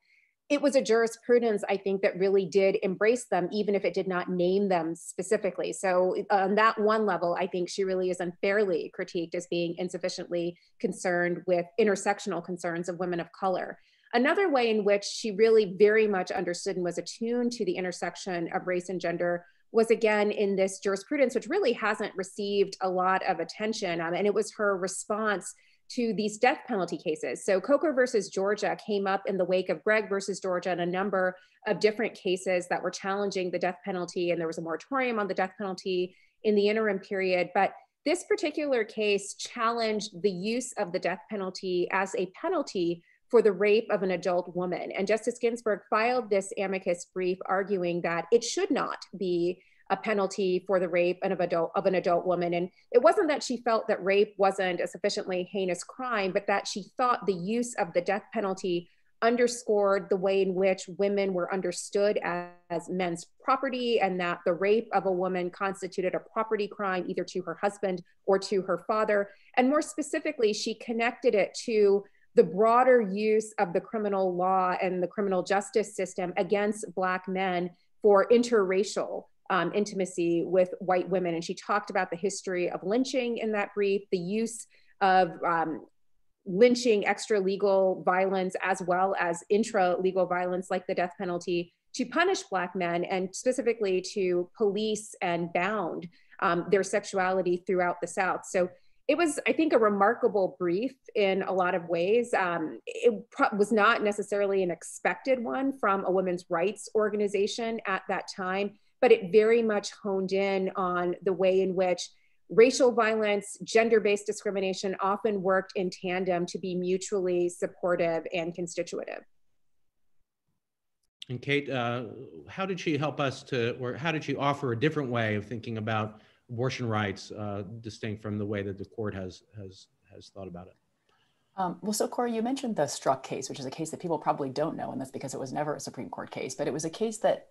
it was a jurisprudence, I think, that really did embrace them, even if it did not name them specifically. So on that one level, I think she really is unfairly critiqued as being insufficiently concerned with intersectional concerns of women of color. Another way in which she really very much understood and was attuned to the intersection of race and gender was, again, in this jurisprudence, which really hasn't received a lot of attention, and it was her response to these death penalty cases. So Coker versus Georgia came up in the wake of Gregg versus Georgia and a number of different cases that were challenging the death penalty, and there was a moratorium on the death penalty in the interim period. But this particular case challenged the use of the death penalty as a penalty for the rape of an adult woman. And Justice Ginsburg filed this amicus brief arguing that it should not be a penalty for the rape of an adult woman. And it wasn't that she felt that rape wasn't a sufficiently heinous crime, but that she thought the use of the death penalty underscored the way in which women were understood as men's property, and that the rape of a woman constituted a property crime either to her husband or to her father. And more specifically, she connected it to the broader use of the criminal law and the criminal justice system against Black men for interracial intimacy with white women. And she talked about the history of lynching in that brief, the use of lynching, extra-legal violence, as well as intra-legal violence like the death penalty to punish Black men, and specifically to police and bound their sexuality throughout the South. So it was, I think, a remarkable brief in a lot of ways. It was not necessarily an expected one from a women's rights organization at that time, but it very much honed in on the way in which racial violence, gender-based discrimination often worked in tandem to be mutually supportive and constitutive. And Kate, how did she help us to, or how did she offer a different way of thinking about abortion rights, distinct from the way that the court has thought about it? Well, so Corey, you mentioned the Struck case, which is a case that people probably don't know, and that's because it was never a Supreme Court case, but it was a case that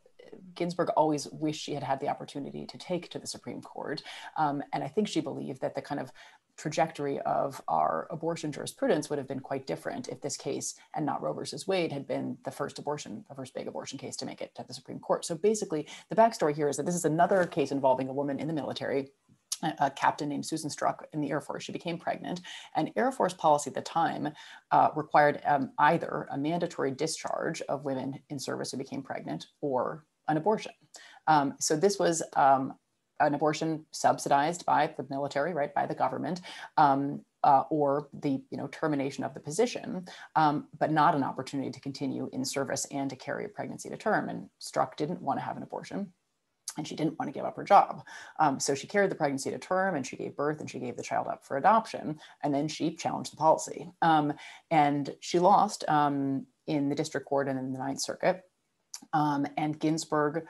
Ginsburg always wished she had had the opportunity to take to the Supreme Court. And I think she believed that the kind of trajectory of our abortion jurisprudence would have been quite different if this case, and not Roe versus Wade, had been the first big abortion case to make it to the Supreme Court. So basically, the backstory here is that this is another case involving a woman in the military, a captain named Susan Struck in the Air Force. She became pregnant, and Air Force policy at the time required either a mandatory discharge of women in service who became pregnant or an abortion. So this was an abortion subsidized by the military, right, by the government. or the termination of the position, but not an opportunity to continue in service and to carry a pregnancy to term. And Struck didn't want to have an abortion, and she didn't want to give up her job. So she carried the pregnancy to term, and she gave birth, and she gave the child up for adoption. And then she challenged the policy. And she lost in the district court and in the Ninth Circuit. And Ginsburg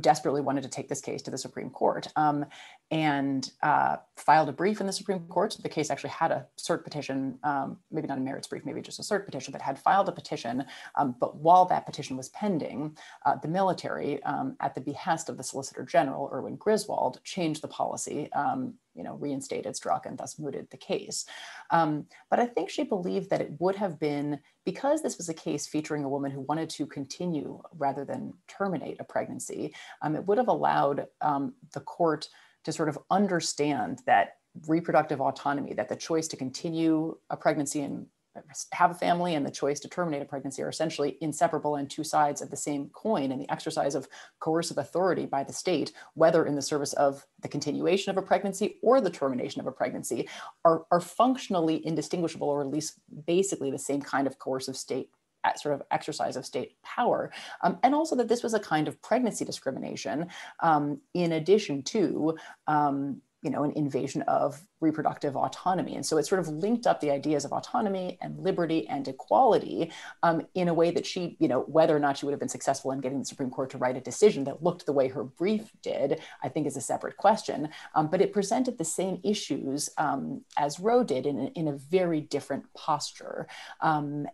desperately wanted to take this case to the Supreme Court and filed a brief in the Supreme Court. So the case actually had a cert petition, maybe not a merits brief, maybe just a cert petition, but had filed a petition. But while that petition was pending, the military, at the behest of the Solicitor General, Erwin Griswold, changed the policy, reinstated Struck, and thus mooted the case. But I think she believed that it would have been, because this was a case featuring a woman who wanted to continue rather than terminate a pregnancy, it would have allowed the court to sort of understand that reproductive autonomy, that the choice to continue a pregnancy and have a family and the choice to terminate a pregnancy are essentially inseparable and two sides of the same coin, and the exercise of coercive authority by the state, whether in the service of the continuation of a pregnancy or the termination of a pregnancy, are functionally indistinguishable, or at least basically the same kind of coercive state sort of exercise of state power. And also that this was a kind of pregnancy discrimination in addition to an invasion of reproductive autonomy. And so it sort of linked up the ideas of autonomy and liberty and equality in a way that she, whether or not she would have been successful in getting the Supreme Court to write a decision that looked the way her brief did, I think is a separate question. But it presented the same issues as Roe did in a very different posture. And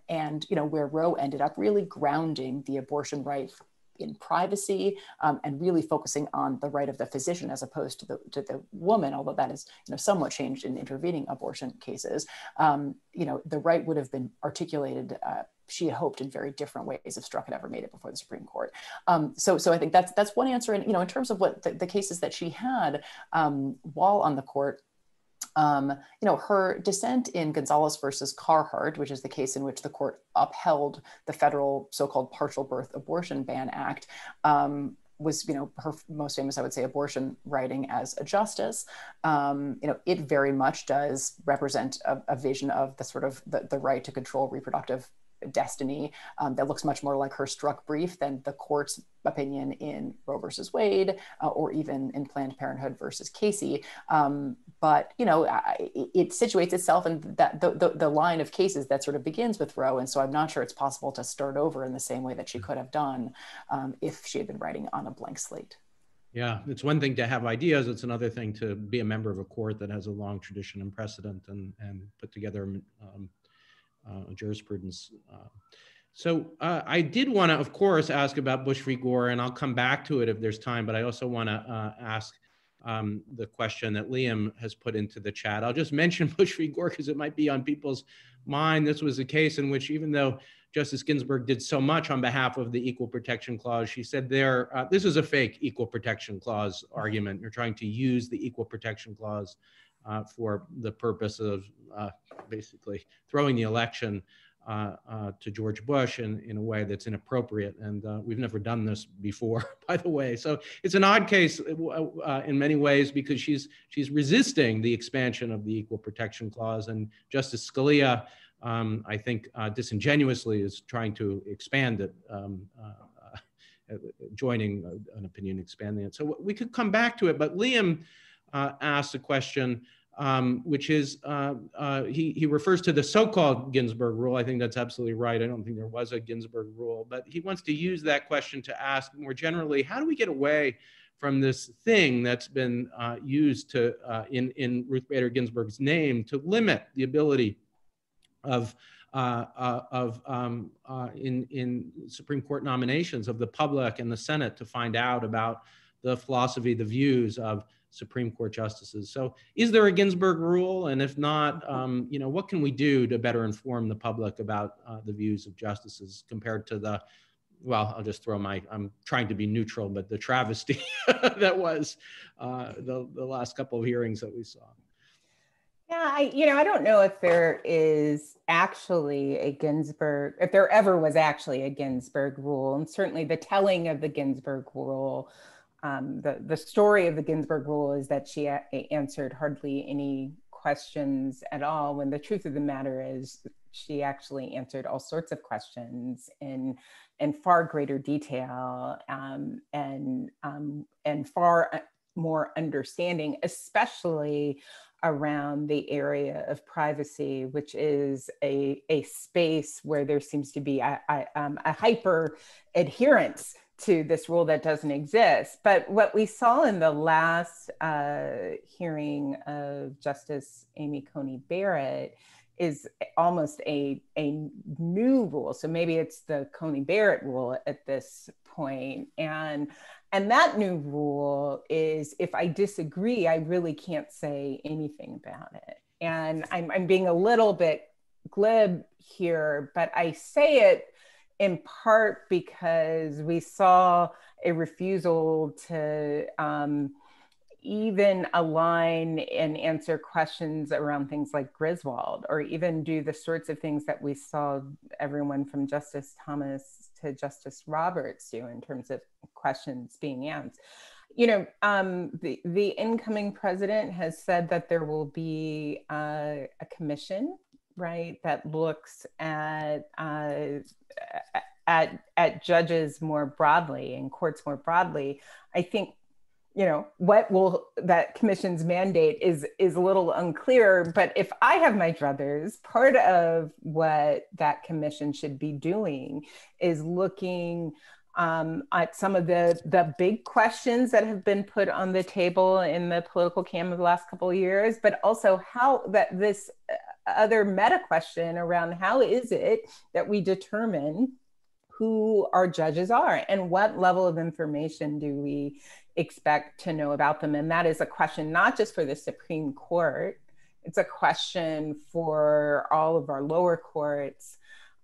where Roe ended up really grounding the abortion right in privacy and really focusing on the right of the physician as opposed to the woman, although that is somewhat changed in intervening abortion cases, the right would have been articulated, she hoped, in very different ways if Struck had ever made it before the Supreme Court. So I think that's one answer. And in terms of what the cases that she had while on the court, her dissent in Gonzalez versus Carhart, which is the case in which the court upheld the federal so-called Partial Birth Abortion Ban Act, was, her most famous, I would say, abortion writing as a justice. It very much does represent a vision of the sort of the right to control reproductive destiny that looks much more like her Struck brief than the court's opinion in Roe versus Wade or even in Planned Parenthood versus Casey. But it situates itself in that the line of cases that sort of begins with Roe. And so I'm not sure it's possible to start over in the same way that she could have done if she had been writing on a blank slate. Yeah, it's one thing to have ideas. It's another thing to be a member of a court that has a long tradition and precedent and put together jurisprudence. So I did want to, of course, ask about Bush v. Gore, and I'll come back to it if there's time, but I also want to ask the question that Liam has put into the chat. I'll just mention Bush v. Gore because it might be on people's mind. This was a case in which, even though Justice Ginsburg did so much on behalf of the Equal Protection Clause, she said there, this is a fake Equal Protection Clause argument. You're trying to use the Equal Protection Clause for the purpose of basically throwing the election to George Bush in a way that's inappropriate. And we've never done this before, by the way. So it's an odd case in many ways because she's resisting the expansion of the Equal Protection Clause. And Justice Scalia, I think disingenuously, is trying to expand it, joining an opinion expanding it. So we could come back to it, but Liam asked a question, which is, he refers to the so-called Ginsburg rule. I think that's absolutely right. I don't think there was a Ginsburg rule, but he wants to use that question to ask more generally, how do we get away from this thing that's been used to in Ruth Bader Ginsburg's name to limit the ability of Supreme Court nominations of the public and the Senate to find out about the philosophy, the views of Supreme Court justices. So is there a Ginsburg rule? And if not, what can we do to better inform the public about the views of justices compared to the, well, I'll just throw I'm trying to be neutral, but the travesty that was the last couple of hearings that we saw. Yeah, I don't know if there is actually a Ginsburg, if there ever was actually a Ginsburg rule, and certainly the telling of the Ginsburg rule, the story of the Ginsburg rule is that she answered hardly any questions at all, when the truth of the matter is she actually answered all sorts of questions in far greater detail and far more understanding, especially around the area of privacy, which is a space where there seems to be a hyper adherence to this rule that doesn't exist. But what we saw in the last hearing of Justice Amy Coney Barrett is almost a new rule. So maybe it's the Coney Barrett rule at this point. And that new rule is, if I disagree, I really can't say anything about it. And I'm being a little bit glib here, but I say it in part because we saw a refusal to even align and answer questions around things like Griswold, or even do the sorts of things that we saw everyone from Justice Thomas to Justice Roberts do in terms of questions being asked. You know, the incoming president has said that there will be a commission, right, that looks at judges more broadly and courts more broadly. I think, you know, what will that commission's mandate is a little unclear, but if I have my druthers, part of what that commission should be doing is looking at some of the big questions that have been put on the table in the political camp of the last couple of years, but also how that this other meta question around how is it that we determine who our judges are and what level of information do we expect to know about them. And that is a question not just for the Supreme Court, it's a question for all of our lower courts.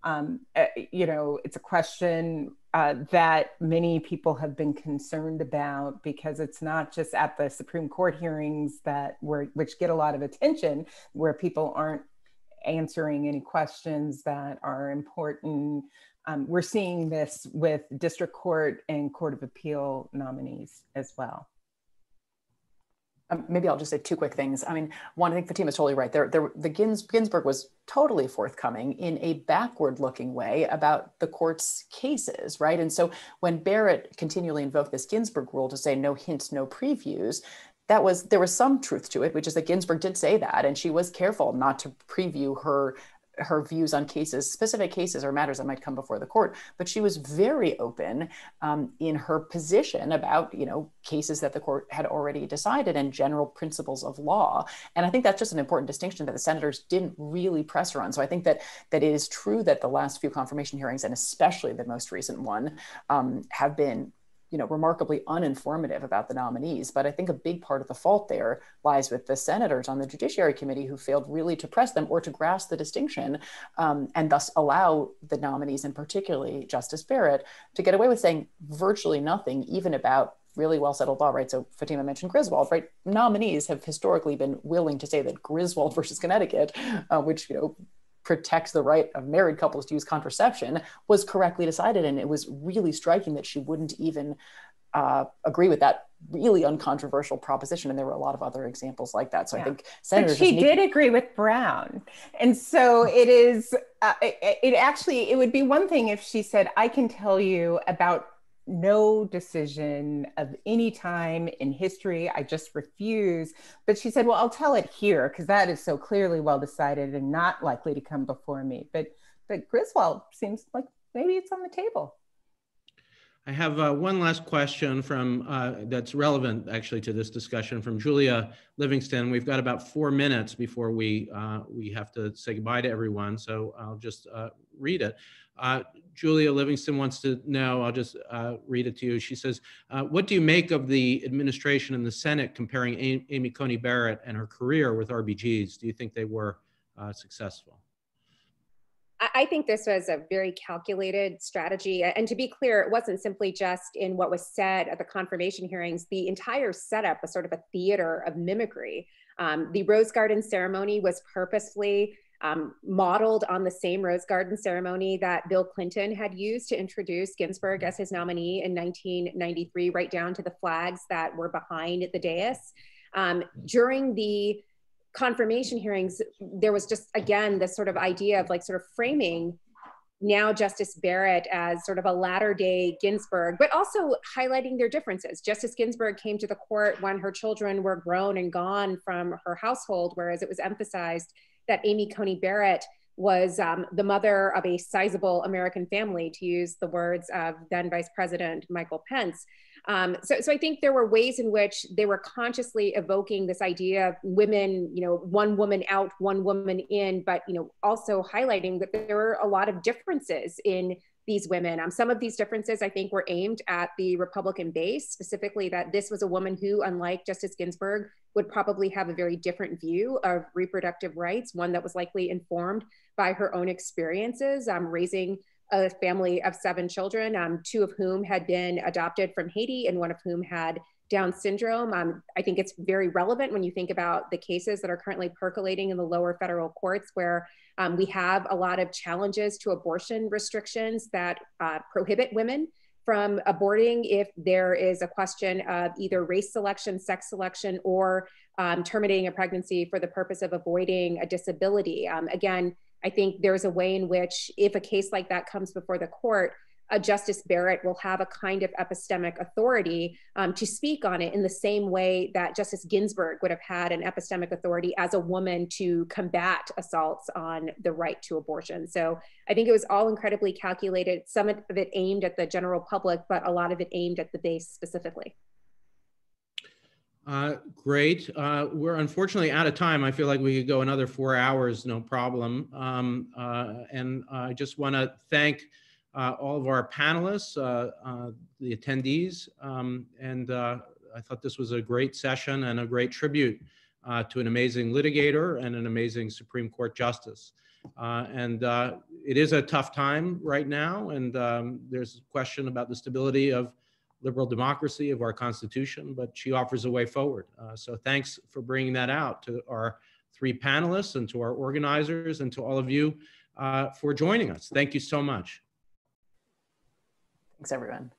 You know, it's a question that many people have been concerned about, because it's not just at the Supreme Court hearings that which get a lot of attention, where people aren't answering any questions that are important. We're seeing this with district court and court of appeal nominees as well. Maybe I'll just say two quick things. I mean, one, I think Fatima's totally right. The Ginsburg was totally forthcoming in a backward-looking way about the court's cases, right? And so when Barrett continually invoked this Ginsburg rule to say no hints, no previews, there was some truth to it, which is that Ginsburg did say that, and she was careful not to preview her views on cases, specific cases or matters that might come before the court. But she was very open in her position about, you know, cases that the court had already decided and general principles of law. And I think that's just an important distinction that the senators didn't really press her on. So I think that it is true that the last few confirmation hearings, and especially the most recent one, have been, you know, remarkably uninformative about the nominees. But I think a big part of the fault there lies with the senators on the Judiciary Committee, who failed really to press them or to grasp the distinction, and thus allow the nominees, and particularly Justice Barrett, to get away with saying virtually nothing, even about really well-settled law, right? So Fatima mentioned Griswold, right? Nominees have historically been willing to say that Griswold versus Connecticut, which, you know, protects the right of married couples to use contraception, was correctly decided. And it was really striking that she wouldn't even agree with that really uncontroversial proposition. And there were a lot of other examples like that. So yeah. I think senators— But she did agree with Brown. And so it is, it would be one thing if she said, I can tell you about no decision of any time in history, I just refuse. But she said, well, I'll tell it here because that is so clearly well decided and not likely to come before me. But Griswold seems like maybe it's on the table. I have one last question from that's relevant actually to this discussion, from Julia Livingston. We've got about 4 minutes before we have to say goodbye to everyone, so I'll just read it. Julia Livingston wants to know, I'll just read it to you. She says, what do you make of the administration and the Senate comparing Amy Coney Barrett and her career with RBG's? Do you think they were successful? I think this was a very calculated strategy. And to be clear, it wasn't simply just in what was said at the confirmation hearings. The entire setup was sort of a theater of mimicry. The Rose Garden ceremony was purposely modeled on the same Rose Garden ceremony that Bill Clinton had used to introduce Ginsburg as his nominee in 1993, right down to the flags that were behind the dais. During the confirmation hearings, there was just, again, this sort of idea of like sort of framing now Justice Barrett as sort of a latter-day Ginsburg, but also highlighting their differences. Justice Ginsburg came to the court when her children were grown and gone from her household, whereas it was emphasized that Amy Coney Barrett was the mother of a sizable American family, to use the words of then Vice President Michael Pence. So I think there were ways in which they were consciously evoking this idea of women, you know, one woman out, one woman in, but, you know, also highlighting that there were a lot of differences in these women. Some of these differences, I think, were aimed at the Republican base, specifically that this was a woman who, unlike Justice Ginsburg, would probably have a very different view of reproductive rights, one that was likely informed by her own experiences, raising a family of 7 children, two of whom had been adopted from Haiti and one of whom had Down syndrome. I think it's very relevant when you think about the cases that are currently percolating in the lower federal courts, where we have a lot of challenges to abortion restrictions that prohibit women from aborting if there is a question of either race selection, sex selection, or terminating a pregnancy for the purpose of avoiding a disability. Again, I think there's a way in which, if a case like that comes before the court, Justice Barrett will have a kind of epistemic authority to speak on it in the same way that Justice Ginsburg would have had an epistemic authority as a woman to combat assaults on the right to abortion. So I think it was all incredibly calculated, some of it aimed at the general public, but a lot of it aimed at the base specifically. Great. We're unfortunately out of time. I feel like we could go another 4 hours, no problem. And I just want to thank all of our panelists, the attendees, and I thought this was a great session and a great tribute to an amazing litigator and an amazing Supreme Court justice. And it is a tough time right now, and there's a question about the stability of liberal democracy, of our Constitution, but she offers a way forward. So thanks for bringing that out to our 3 panelists and to our organizers and to all of you for joining us. Thank you so much. Thanks, everyone.